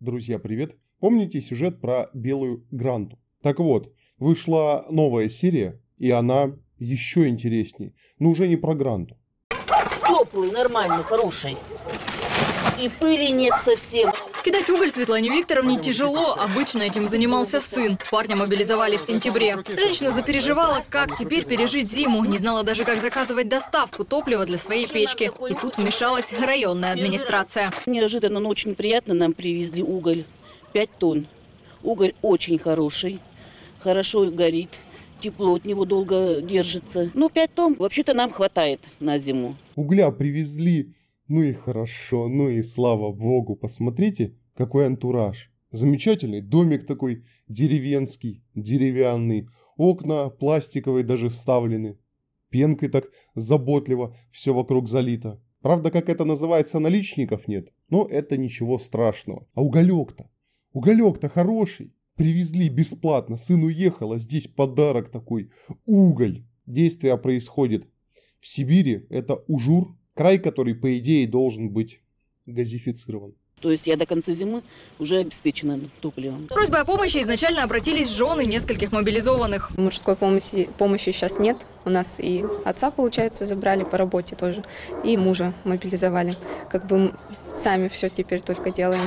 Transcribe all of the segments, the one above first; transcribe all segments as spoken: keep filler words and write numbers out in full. Друзья, привет! Помните сюжет про белую Гранту? Так вот, вышла новая серия, и она еще интереснее, но уже не про Гранту. Теплый, нормальный, хороший. И пыли нет совсем. Кидать уголь Светлане Викторовне тяжело, обычно этим занимался сын. Парня мобилизовали в сентябре. Женщина запереживала, как теперь пережить зиму. Не знала даже, как заказывать доставку топлива для своей печки. И тут вмешалась районная администрация. Неожиданно, но очень приятно нам привезли уголь. Пять тонн. Уголь очень хороший, хорошо горит. Тепло от него долго держится. Ну, пять тонн вообще-то нам хватает на зиму. Угля привезли. Ну и хорошо, ну и слава богу. Посмотрите, какой антураж. Замечательный домик такой деревенский, деревянный. Окна пластиковые даже вставлены. Пенкой так заботливо все вокруг залито. Правда, как это называется, наличников нет. Но это ничего страшного. А уголек-то, уголек-то хороший. Привезли бесплатно, сын уехал, а здесь подарок такой. Уголь. Действие происходит в Сибири, это Ужур. Край, который, по идее, должен быть газифицирован. То есть я до конца зимы уже обеспечена топливом. С просьбой о помощи изначально обратились жены нескольких мобилизованных. Мужской помощи, помощи сейчас нет. У нас и отца, получается, забрали по работе тоже. И мужа мобилизовали. Как бы сами все теперь только делаем.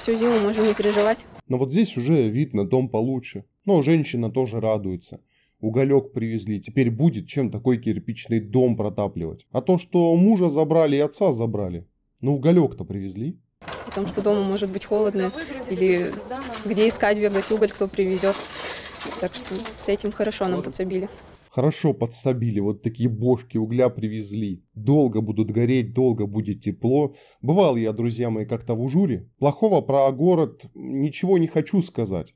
Всю зиму можем не переживать. Но вот здесь уже видно дом получше. Но женщина тоже радуется. Уголек привезли, теперь будет чем такой кирпичный дом протапливать. А то, что мужа забрали и отца забрали, но уголек-то привезли. Потому что дома может быть холодно, или где искать, бегать уголь, кто привезет. Так что с этим хорошо нам подсобили. Хорошо подсобили, вот такие бошки угля привезли. Долго будут гореть, долго будет тепло. Бывал я, друзья мои, как-то в Ужуре. Плохого про город ничего не хочу сказать.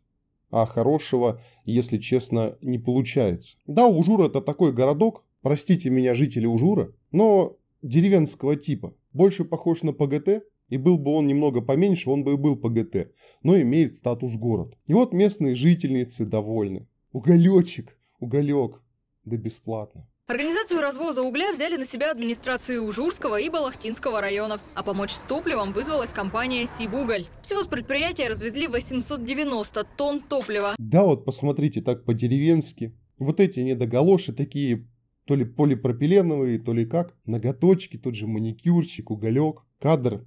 А хорошего, если честно, не получается. Да, Ужур это такой городок, простите меня, жители Ужура, но деревенского типа. Больше похож на ПГТ, и был бы он немного поменьше, он бы и был ПГТ, но имеет статус город. И вот местные жительницы довольны. Уголечек, уголек, да бесплатно. Организацию развоза угля взяли на себя администрации Ужурского и Балахтинского районов. А помочь с топливом вызвалась компания «Сибуголь». Всего с предприятия развезли восемьсот девяносто тонн топлива. Да, вот посмотрите, так по-деревенски. Вот эти недоголоши такие, то ли полипропиленовые, то ли как. Ноготочки, тут же маникюрчик, уголек. Кадр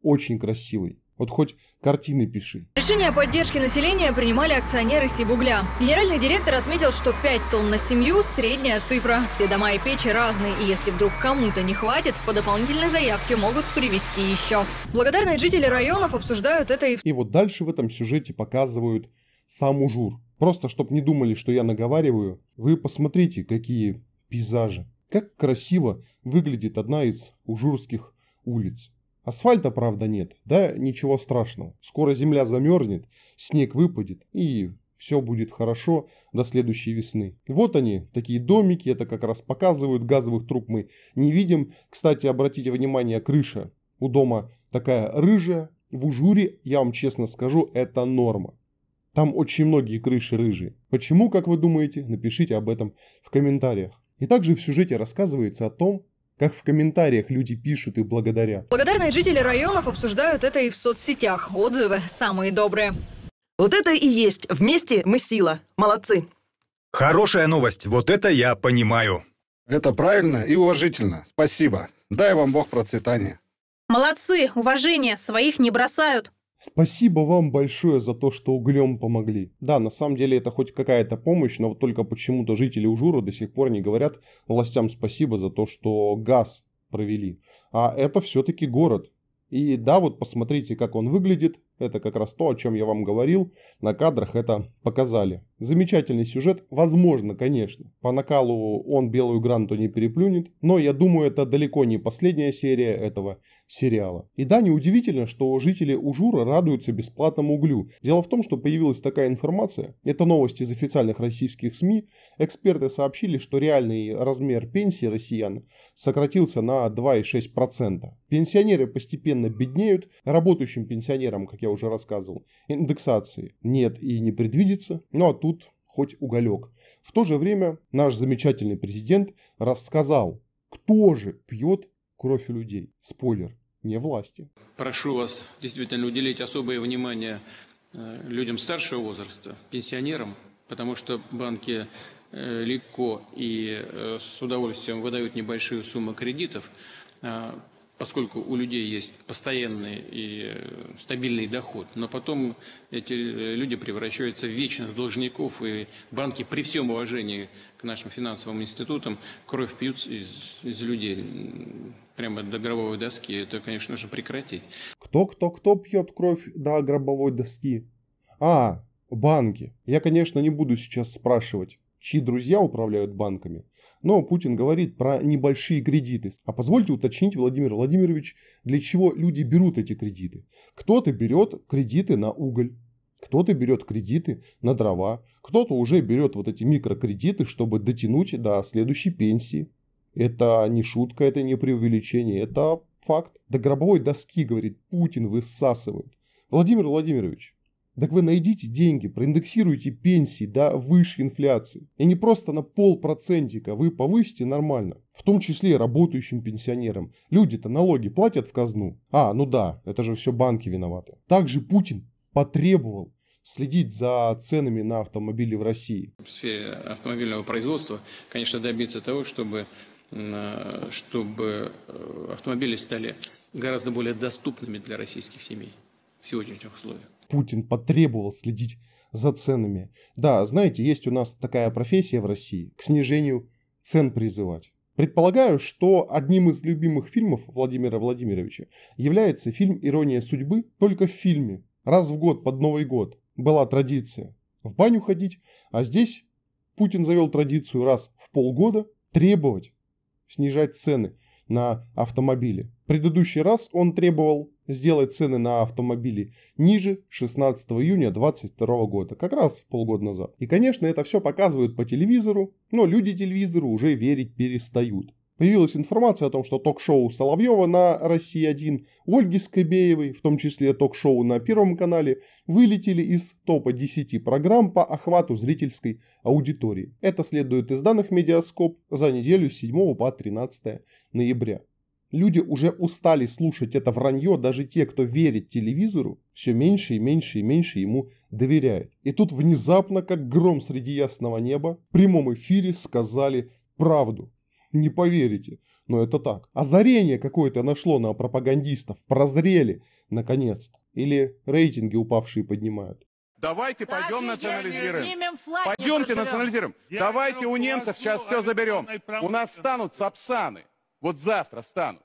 очень красивый. Вот хоть картины пиши. Решение о поддержке населения принимали акционеры «Сибугля». Генеральный директор отметил, что пять тонн на семью – средняя цифра. Все дома и печи разные, и если вдруг кому-то не хватит, по дополнительной заявке могут привезти еще. Благодарные жители районов обсуждают это и... И вот дальше в этом сюжете показывают сам Ужур. Просто, чтобы не думали, что я наговариваю, вы посмотрите, какие пейзажи. Как красиво выглядит одна из ужурских улиц. Асфальта, правда, нет, да ничего страшного. Скоро земля замерзнет, снег выпадет и все будет хорошо до следующей весны. И вот они, такие домики, это как раз показывают, газовых труб мы не видим. Кстати, обратите внимание, крыша у дома такая рыжая. В Ужуре, я вам честно скажу, это норма. Там очень многие крыши рыжие. Почему, как вы думаете, напишите об этом в комментариях. И также в сюжете рассказывается о том, как в комментариях люди пишут и благодарят. Благодарные жители районов обсуждают это и в соцсетях. Отзывы самые добрые. Вот это и есть. Вместе мы сила. Молодцы. Хорошая новость. Вот это я понимаю. Это правильно и уважительно. Спасибо. Дай вам Бог процветания. Молодцы. Уважение. Своих не бросают. Спасибо вам большое за то, что углем помогли. Да, на самом деле это хоть какая-то помощь, но вот только почему-то жители Ужура до сих пор не говорят властям спасибо за то, что газ провели. А это все-таки город. И да, вот посмотрите, как он выглядит. Это как раз то, о чем я вам говорил. На кадрах это показали. Замечательный сюжет. Возможно, конечно, по накалу он белую Гранту не переплюнет. Но я думаю, это далеко не последняя серия этого сериала. И да, неудивительно, что жители Ужура радуются бесплатному углю. Дело в том, что появилась такая информация. Это новость из официальных российских СМИ. Эксперты сообщили, что реальный размер пенсии россиян сократился на два и шесть десятых процента. Пенсионеры постепенно беднеют. Работающим пенсионерам, как я уже рассказывал, индексации нет и не предвидится. Ну а тут хоть уголек. В то же время наш замечательный президент рассказал, кто же пьет кровь у людей. Спойлер. не власти. Прошу вас действительно уделить особое внимание людям старшего возраста, пенсионерам, потому что банки легко и с удовольствием выдают небольшие суммы кредитов, поскольку у людей есть постоянный и стабильный доход. Но потом эти люди превращаются в вечных должников, и банки при всем уважении к нашим финансовым институтам кровь пьют из, из людей прямо до гробовой доски. Это, конечно, нужно прекратить. Кто-кто-кто пьет кровь до гробовой доски? А, банки. Я, конечно, не буду сейчас спрашивать, чьи друзья управляют банками. Но Путин говорит про небольшие кредиты. А позвольте уточнить, Владимир Владимирович, для чего люди берут эти кредиты? Кто-то берет кредиты на уголь, кто-то берет кредиты на дрова, кто-то уже берет вот эти микрокредиты, чтобы дотянуть до следующей пенсии. Это не шутка, это не преувеличение, это факт. До гробовой доски, говорит Путин, высасывают. Владимир Владимирович, так вы найдите деньги, проиндексируйте пенсии до выше инфляции. И не просто на полпроцентика, вы повысите нормально. В том числе и работающим пенсионерам. Люди-то налоги платят в казну. А, ну да, это же все банки виноваты. Также Путин потребовал следить за ценами на автомобили в России. В сфере автомобильного производства, конечно, добиться того, чтобы, чтобы автомобили стали гораздо более доступными для российских семей в сегодняшних условиях. Путин потребовал следить за ценами. Да, знаете, есть у нас такая профессия в России – к снижению цен призывать. Предполагаю, что одним из любимых фильмов Владимира Владимировича является фильм «Ирония судьбы». Только в фильме раз в год под Новый год была традиция в баню ходить, а здесь Путин завел традицию раз в полгода требовать снижать цены на автомобили. В предыдущий раз он требовал сделать цены на автомобили ниже шестнадцатого июня две тысячи двадцать второго года, как раз полгода назад. И, конечно, это все показывают по телевизору, но люди телевизору уже верить перестают. Появилась информация о том, что ток-шоу Соловьева на России один, Ольги Скобеевой, в том числе ток-шоу на Первом канале, вылетели из топа десяти программ по охвату зрительской аудитории. Это следует из данных Медиаскоп за неделю с седьмого по тринадцатое ноября. Люди уже устали слушать это вранье, даже те, кто верит телевизору, все меньше и меньше и меньше ему доверяют. И тут внезапно, как гром среди ясного неба, в прямом эфире сказали правду. Не поверите, но это так. Озарение какое-то нашло на пропагандистов, прозрели наконец-то. Или рейтинги упавшие поднимают. Давайте пойдем национализируем. Пойдемте национализируем. Давайте у немцев сейчас все заберем. У нас станут сапсаны. Вот завтра встанут.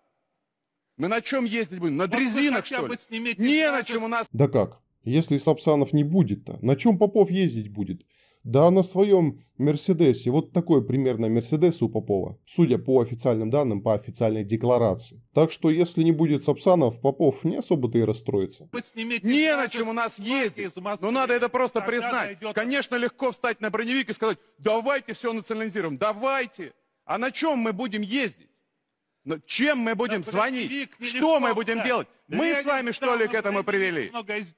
Мы на чем ездить будем? На вот дрезинах, что ли? Не на чем у нас... Да как? Если сапсанов не будет-то, на чем Попов ездить будет? Да на своем Мерседесе. Вот такой примерно Мерседес у Попова. Судя по официальным данным, по официальной декларации. Так что, если не будет сапсанов, Попов не особо-то и расстроится. Не на чем у нас ездить. Но надо это просто признать. Конечно, легко встать на броневик и сказать, давайте все национализируем. Давайте. А на чем мы будем ездить? Но чем мы будем да, звонить? Что мы будем делать? Мы с вами, что ли, к этому привели?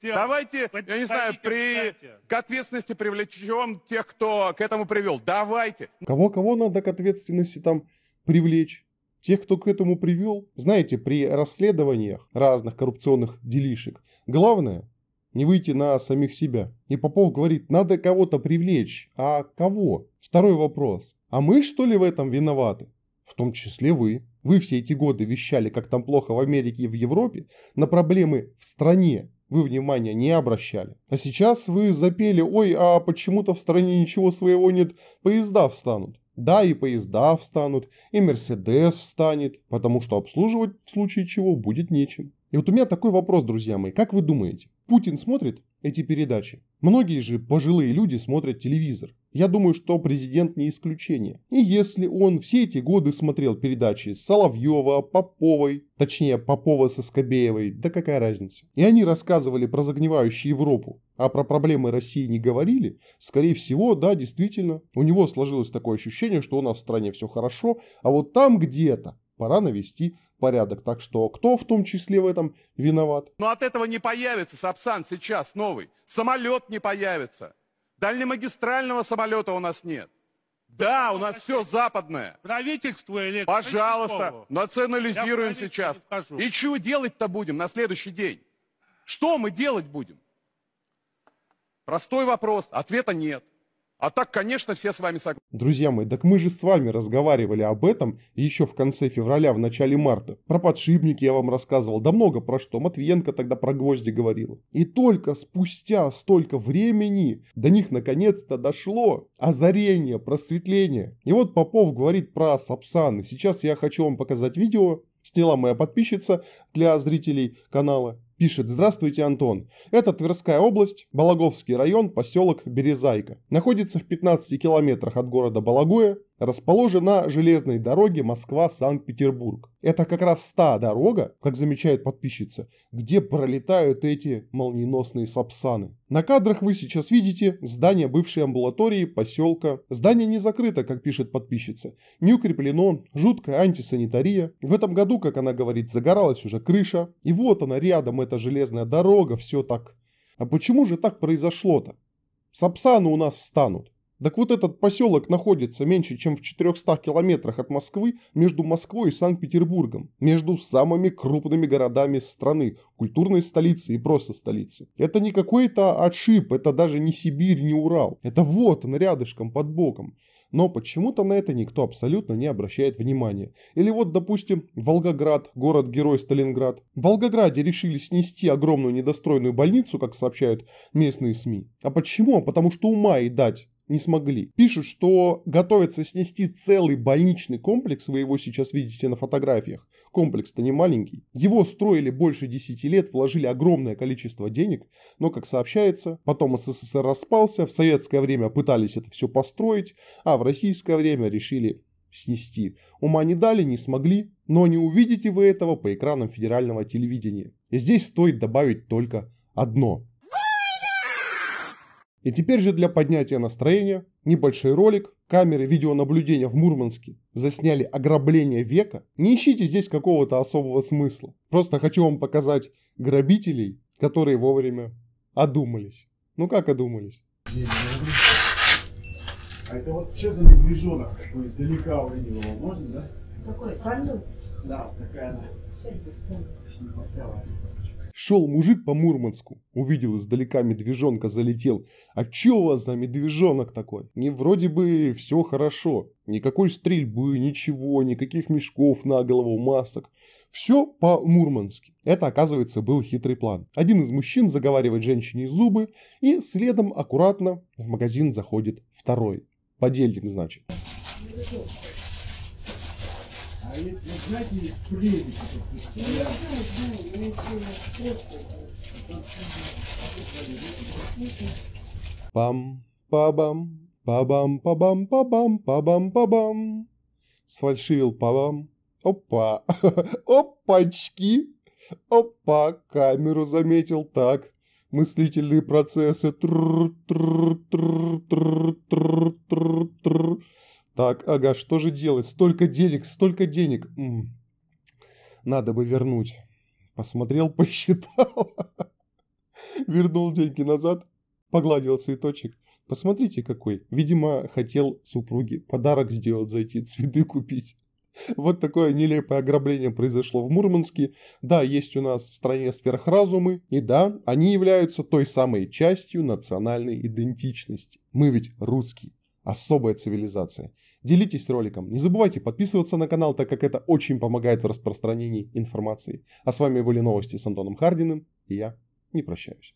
Давайте, я не знаю, при... к ответственности привлечем тех, кто к этому привел. Давайте. Кого-кого надо к ответственности там привлечь? Тех, кто к этому привел? Знаете, при расследованиях разных коррупционных делишек главное не выйти на самих себя. И Попов говорит, надо кого-то привлечь. А кого? Второй вопрос. А мы, что ли, в этом виноваты? В том числе вы. Вы все эти годы вещали, как там плохо в Америке и в Европе, на проблемы в стране вы внимания не обращали. А сейчас вы запели, ой, а почему-то в стране ничего своего нет, поезда встанут. Да, и поезда встанут, и Мерседес встанет, потому что обслуживать в случае чего будет нечем. И вот у меня такой вопрос, друзья мои, как вы думаете, Путин смотрит эти передачи? Многие же пожилые люди смотрят телевизор. Я думаю, что президент не исключение. И если он все эти годы смотрел передачи Соловьева, Поповой, точнее Попова со Скобеевой, да какая разница. И они рассказывали про загнивающую Европу, а про проблемы России не говорили, скорее всего, да, действительно, у него сложилось такое ощущение, что у нас в стране все хорошо, а вот там где-то пора навести порядок. Так что кто в том числе в этом виноват? Но от этого не появится сапсан сейчас новый, самолет не появится. Дальнемагистрального самолета у нас нет. Да, у нас все западное. Правительство или... Пожалуйста, национализируем сейчас. И чего делать-то будем на следующий день? Что мы делать будем? Простой вопрос, ответа нет. А так, конечно, все с вами согласны. Друзья мои, так мы же с вами разговаривали об этом еще в конце февраля, в начале марта. Про подшипники я вам рассказывал, да много про что. Матвиенко тогда про гвозди говорила. И только спустя столько времени до них наконец-то дошло озарение, просветление. И вот Попов говорит про Сапсаны. Сейчас я хочу вам показать видео. Сняла моя подписчица для зрителей канала. Пишет: здравствуйте, Антон. Это Тверская область, Бологовский район, поселок Березайка. Находится в пятнадцати километрах от города Бологое. Расположен на железной дороге Москва-Санкт-Петербург. Это как раз та дорога, как замечает подписчица, где пролетают эти молниеносные сапсаны. На кадрах вы сейчас видите здание бывшей амбулатории поселка. Здание не закрыто, как пишет подписчица. Не укреплено, жуткая антисанитария. В этом году, как она говорит, загоралась уже крыша. И вот она рядом, эта железная дорога, все так. А почему же так произошло-то? Сапсаны у нас встанут. Так вот, этот поселок находится меньше, чем в четырёхстах километрах от Москвы, между Москвой и Санкт-Петербургом, между самыми крупными городами страны, культурной столицей и просто столицей. Это не какой-то отшиб, это даже не Сибирь, не Урал. Это вот он рядышком, под боком. Но почему-то на это никто абсолютно не обращает внимания. Или вот, допустим, Волгоград, город-герой Сталинград. В Волгограде решили снести огромную недостроенную больницу, как сообщают местные СМИ. А почему? Потому что ума и дать не смогли. Пишут, что готовятся снести целый больничный комплекс, вы его сейчас видите на фотографиях. Комплекс-то не маленький. Его строили больше десяти лет, вложили огромное количество денег, но, как сообщается, потом СССР распался, в советское время пытались это все построить, а в российское время решили снести. Ума не дали, не смогли, но не увидите вы этого по экранам федерального телевидения. И здесь стоит добавить только одно. И теперь же для поднятия настроения небольшой ролик. Камеры видеонаблюдения в Мурманске засняли ограбление века. Не ищите здесь какого-то особого смысла. Просто хочу вам показать грабителей, которые вовремя одумались. Ну как одумались? А это вот что за медвежонок такой издалека увидел его, можно, да? Такой панду? Да, такая она. Шел мужик по Мурманску, увидел издалека медвежонка, залетел. А че у вас за медвежонок такой? И вроде бы все хорошо. Никакой стрельбы, ничего, никаких мешков на голову, масок. Все по-мурмански. Это, оказывается, был хитрый план. Один из мужчин заговаривает женщине зубы, и следом аккуратно в магазин заходит второй. Подельник, значит. А если, знаете, есть плевики, пам пабам пабам пабам пабам пабам пабам. Сфальшивил пабам. Опа. Опачки. Опа. Камеру заметил. Так. Мыслительные процессы. Так, ага, что же делать? Столько денег, столько денег. М-м. Надо бы вернуть. Посмотрел, посчитал. Вернул деньги назад. Погладил цветочек. Посмотрите, какой. Видимо, хотел супруге подарок сделать, зайти цветы купить. Вот такое нелепое ограбление произошло в Мурманске. Да, есть у нас в стране сверхразумы, и да, они являются той самой частью национальной идентичности. Мы ведь русские. Особая цивилизация. Делитесь роликом. Не забывайте подписываться на канал, так как это очень помогает в распространении информации. А с вами были новости с Антоном Хардиным, и я не прощаюсь.